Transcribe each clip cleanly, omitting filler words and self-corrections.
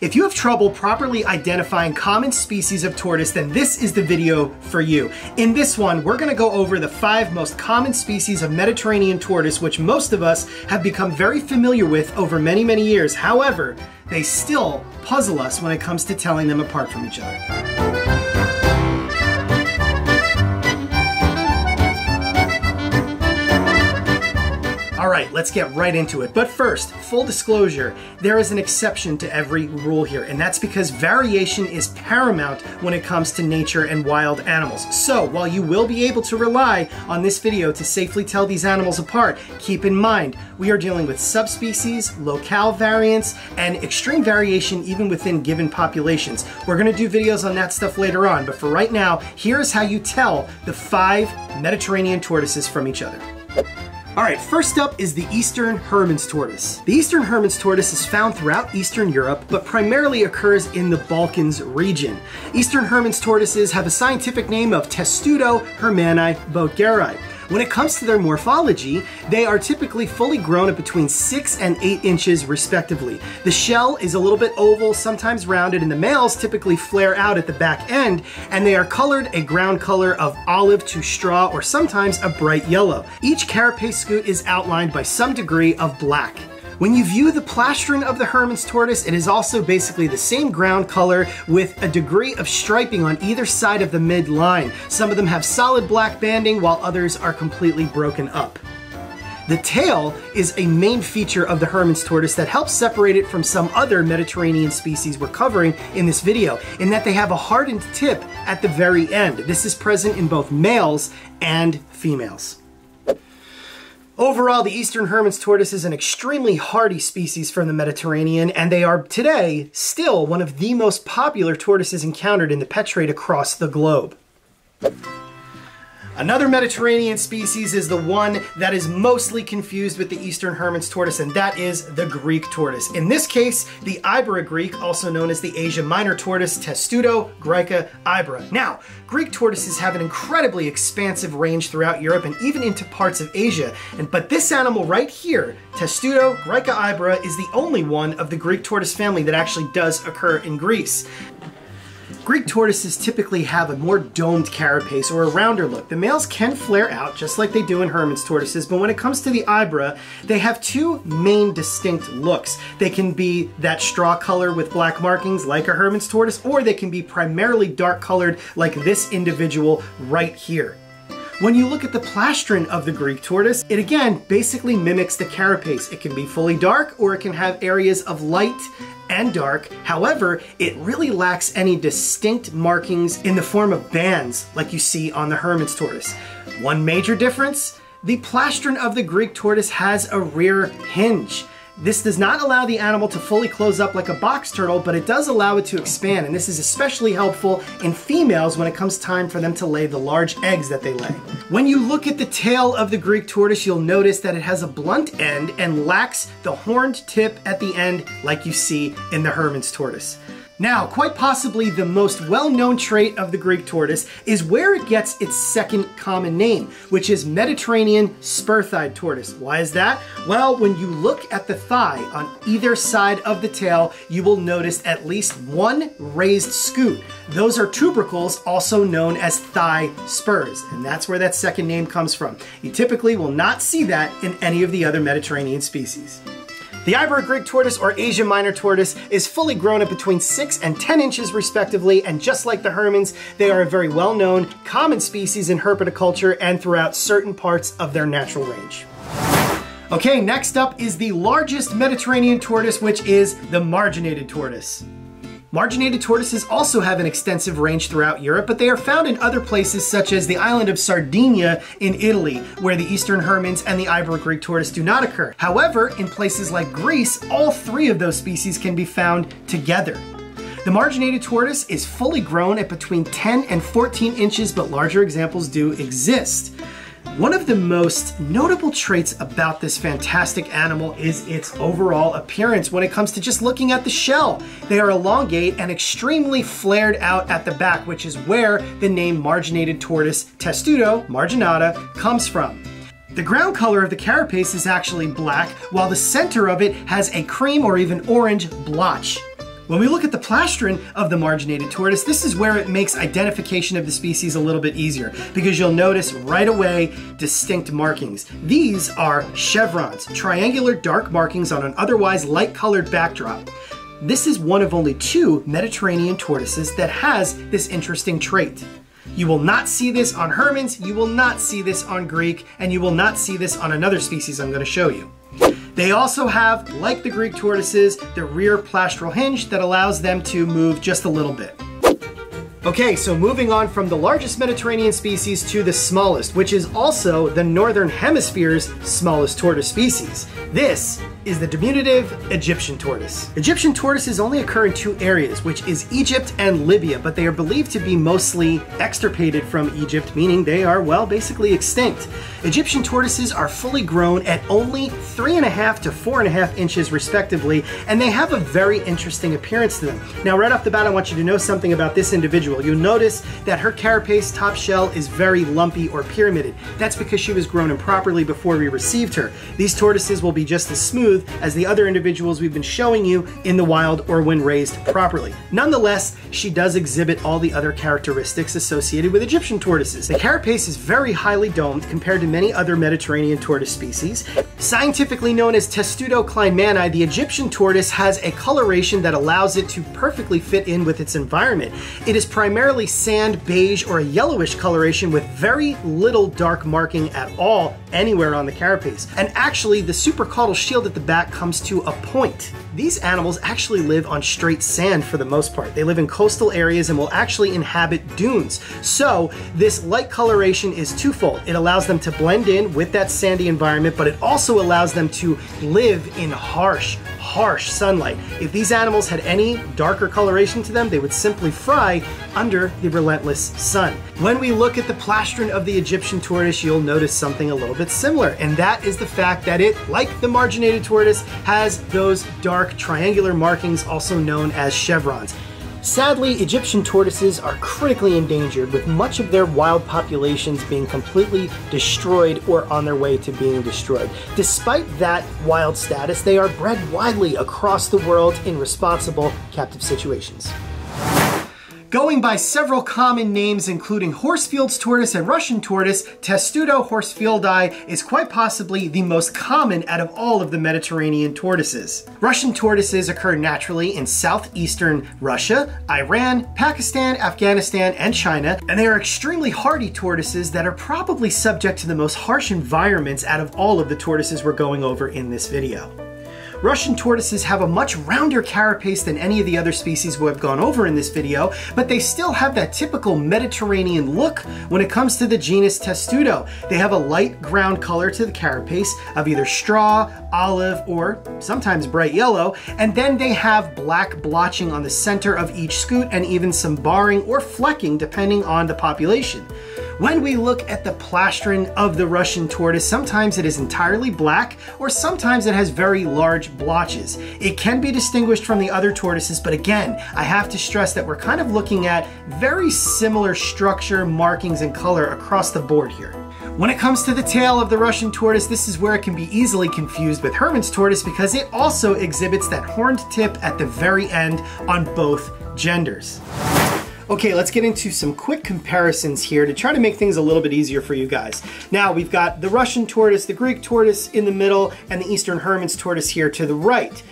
If you have trouble properly identifying common species of tortoise, then this is the video for you. In this one, we're going to go over the 5 most common species of Mediterranean tortoise, which most of us have become very familiar with over many, many years. However, they still puzzle us when it comes to telling them apart from each other. All right, let's get right into it. But first, full disclosure, there is an exception to every rule here, and that's because variation is paramount when it comes to nature and wild animals. So while you will be able to rely on this video to safely tell these animals apart, keep in mind, we are dealing with subspecies, locale variants, and extreme variation even within given populations. We're gonna do videos on that stuff later on, but for right now, here's how you tell the 5 Mediterranean tortoises from each other. All right, first up is the Eastern Hermann's tortoise. The Eastern Hermann's tortoise is found throughout Eastern Europe, but primarily occurs in the Balkans region. Eastern Hermann's tortoises have a scientific name of Testudo hermanni boettgeri. When it comes to their morphology, they are typically fully grown at between 6 and 8 inches respectively. The shell is a little bit oval, sometimes rounded, and the males typically flare out at the back end, and they are colored a ground color of olive to straw or sometimes a bright yellow. Each carapace scoot is outlined by some degree of black. When you view the plastron of the Hermann's tortoise, it is also basically the same ground color with a degree of striping on either side of the midline. Some of them have solid black banding while others are completely broken up. The tail is a main feature of the Hermann's tortoise that helps separate it from some other Mediterranean species we're covering in this video, in that they have a hardened tip at the very end. This is present in both males and females. Overall, the Eastern Hermann's tortoise is an extremely hardy species from the Mediterranean, and they are today still one of the most popular tortoises encountered in the pet trade across the globe. Another Mediterranean species is the one that is mostly confused with the Eastern Hermann's tortoise, and that is the Greek tortoise. In this case, the Ibera Greek, also known as the Asia Minor tortoise, Testudo graeca Ibera. Now, Greek tortoises have an incredibly expansive range throughout Europe and even into parts of Asia, but this animal right here, Testudo graeca Ibera, is the only one of the Greek tortoise family that actually does occur in Greece. Greek tortoises typically have a more domed carapace or a rounder look. The males can flare out just like they do in Hermann's tortoises, but when it comes to the Ibera, they have 2 main distinct looks. They can be that straw color with black markings like a Hermann's tortoise, or they can be primarily dark colored like this individual right here. When you look at the plastron of the Greek tortoise, it again basically mimics the carapace. It can be fully dark or it can have areas of light and dark. However, it really lacks any distinct markings in the form of bands like you see on the Hermann's tortoise. One major difference, the plastron of the Greek tortoise has a rear hinge. This does not allow the animal to fully close up like a box turtle, but it does allow it to expand, and this is especially helpful in females when it comes time for them to lay the large eggs that they lay. When you look at the tail of the Greek tortoise, you'll notice that it has a blunt end and lacks the horned tip at the end like you see in the Hermann's tortoise. Now, quite possibly the most well-known trait of the Greek tortoise is where it gets its second common name, which is Mediterranean spur-thighed tortoise. Why is that? Well, when you look at the thigh on either side of the tail, you will notice at least 1 raised scoot. Those are tubercles, also known as thigh spurs, and that's where that second name comes from. You typically will not see that in any of the other Mediterranean species. The Ibera Greek tortoise or Asia Minor tortoise is fully grown at between 6 and 10 inches respectively, and just like the Hermann's, they are a very well-known, common species in herpetoculture and throughout certain parts of their natural range. Okay, next up is the largest Mediterranean tortoise, which is the Marginated tortoise. Marginated tortoises also have an extensive range throughout Europe, but they are found in other places such as the island of Sardinia in Italy, where the Eastern Hermann's and the Ibera Greek tortoise do not occur. However, in places like Greece, all 3 of those species can be found together. The Marginated tortoise is fully grown at between 10 and 14 inches, but larger examples do exist. One of the most notable traits about this fantastic animal is its overall appearance when it comes to just looking at the shell. They are elongate and extremely flared out at the back, which is where the name Marginated tortoise, Testudo marginata, comes from. The ground color of the carapace is actually black, while the center of it has a cream or even orange blotch. When we look at the plastron of the marginated tortoise, this is where it makes identification of the species a little bit easier, because you'll notice right away distinct markings. These are chevrons, triangular dark markings on an otherwise light-colored backdrop. This is one of only two Mediterranean tortoises that has this interesting trait. You will not see this on Hermann's, you will not see this on Greek, and you will not see this on another species I'm going to show you. They also have, like the Greek tortoises, the rear plastral hinge that allows them to move just a little bit. Okay, so moving on from the largest Mediterranean species to the smallest, which is also the Northern Hemisphere's smallest tortoise species. This is the diminutive Egyptian tortoise. Egyptian tortoises only occur in two areas, which is Egypt and Libya, but they are believed to be mostly extirpated from Egypt, meaning they are, well, basically extinct. Egyptian tortoises are fully grown at only 3.5 to 4.5 inches respectively, and they have a very interesting appearance to them. Now, right off the bat, I want you to know something about this individual. You'll notice that her carapace top shell is very lumpy or pyramided. That's because she was grown improperly before we received her. These tortoises will be just as smooth as the other individuals we've been showing you in the wild or when raised properly. Nonetheless, she does exhibit all the other characteristics associated with Egyptian tortoises. The carapace is very highly domed compared to many other Mediterranean tortoise species. Scientifically known as Testudo kleinmanni, the Egyptian tortoise has a coloration that allows it to perfectly fit in with its environment. It is primarily sand, beige, or a yellowish coloration with very little dark marking at all anywhere on the carapace. And actually, the supracaudal shield at the back comes to a point. These animals actually live on straight sand for the most part. They live in coastal areas and will actually inhabit dunes. So this light coloration is twofold. It allows them to blend in with that sandy environment, but it also allows them to live in harsh sunlight. If these animals had any darker coloration to them, they would simply fry under the relentless sun. When we look at the plastron of the Egyptian tortoise, you'll notice something a little bit similar, and that is the fact that it, like the marginated tortoise, has those dark triangular markings, also known as chevrons. Sadly, Egyptian tortoises are critically endangered, with much of their wild populations being completely destroyed or on their way to being destroyed. Despite that wild status, they are bred widely across the world in responsible captive situations. Going by several common names, including Horsfield's tortoise and Russian tortoise, Testudo horsfieldii is quite possibly the most common out of all of the Mediterranean tortoises. Russian tortoises occur naturally in southeastern Russia, Iran, Pakistan, Afghanistan, and China, and they are extremely hardy tortoises that are probably subject to the most harsh environments out of all of the tortoises we're going over in this video. Russian tortoises have a much rounder carapace than any of the other species we've gone over in this video, but they still have that typical Mediterranean look when it comes to the genus Testudo. They have a light ground color to the carapace of either straw, olive, or sometimes bright yellow, and then they have black blotching on the center of each scoot and even some barring or flecking depending on the population. When we look at the plastron of the Russian tortoise, sometimes it is entirely black, or sometimes it has very large blotches. It can be distinguished from the other tortoises, but again, I have to stress that we're kind of looking at very similar structure, markings, and color across the board here. When it comes to the tail of the Russian tortoise, this is where it can be easily confused with Hermann's tortoise because it also exhibits that horned tip at the very end on both genders. Okay, let's get into some quick comparisons here to try to make things a little bit easier for you guys. Now, we've got the Russian tortoise, the Greek tortoise in the middle, and the Eastern Hermann's tortoise here to the right.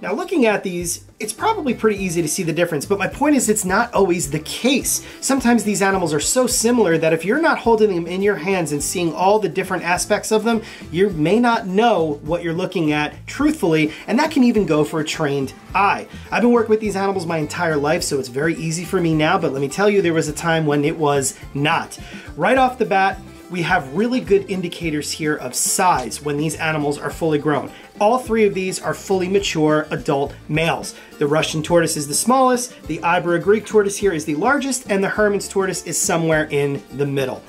Now, looking at these, it's probably pretty easy to see the difference, but my point is it's not always the case. Sometimes these animals are so similar that if you're not holding them in your hands and seeing all the different aspects of them, you may not know what you're looking at truthfully, and that can even go for a trained eye. I've been working with these animals my entire life, so it's very easy for me now, but let me tell you, there was a time when it was not. Right off the bat, we have really good indicators here of size when these animals are fully grown. All three of these are fully mature adult males. The Russian tortoise is the smallest, the Ibera Greek tortoise here is the largest, and the Hermann's tortoise is somewhere in the middle.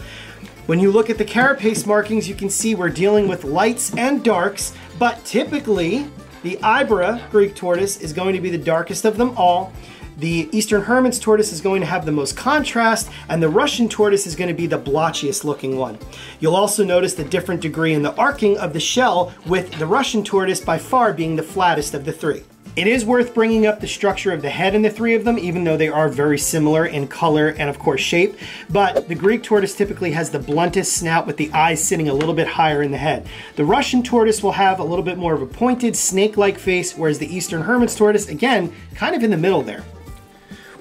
When you look at the carapace markings, you can see we're dealing with lights and darks, but typically the Ibera Greek tortoise is going to be the darkest of them all. The Eastern Hermann's tortoise is going to have the most contrast, and the Russian tortoise is going to be the blotchiest looking one. You'll also notice the different degree in the arcing of the shell, with the Russian tortoise by far being the flattest of the three. It is worth bringing up the structure of the head in the three of them, even though they are very similar in color and of course shape, but the Greek tortoise typically has the bluntest snout with the eyes sitting a little bit higher in the head. The Russian tortoise will have a little bit more of a pointed, snake-like face, whereas the Eastern Hermann's tortoise, again, kind of in the middle there.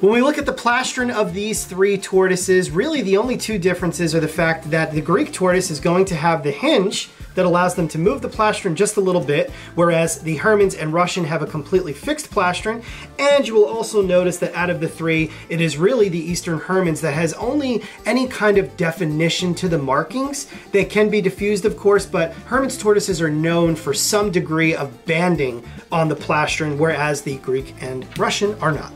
When we look at the plastron of these three tortoises, really the only two differences are the fact that the Greek tortoise is going to have the hinge that allows them to move the plastron just a little bit, whereas the Hermann's and Russian have a completely fixed plastron. And you will also notice that out of the three, it is really the Eastern Hermann's that has only any kind of definition to the markings. They can be diffused, of course, but Hermann's tortoises are known for some degree of banding on the plastron, whereas the Greek and Russian are not.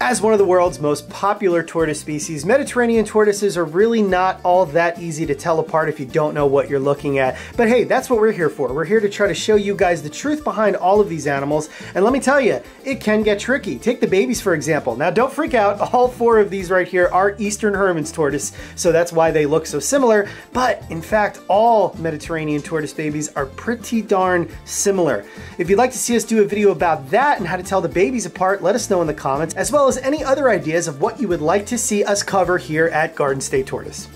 As one of the world's most popular tortoise species, Mediterranean tortoises are really not all that easy to tell apart if you don't know what you're looking at. But hey, that's what we're here for. We're here to try to show you guys the truth behind all of these animals. And let me tell you, it can get tricky. Take the babies, for example. Now, don't freak out. All four of these right here are Eastern Hermann's tortoise, so that's why they look so similar. But in fact, all Mediterranean tortoise babies are pretty darn similar. If you'd like to see us do a video about that and how to tell the babies apart, let us know in the comments, as well as any other ideas of what you would like to see us cover here at Garden State Tortoise.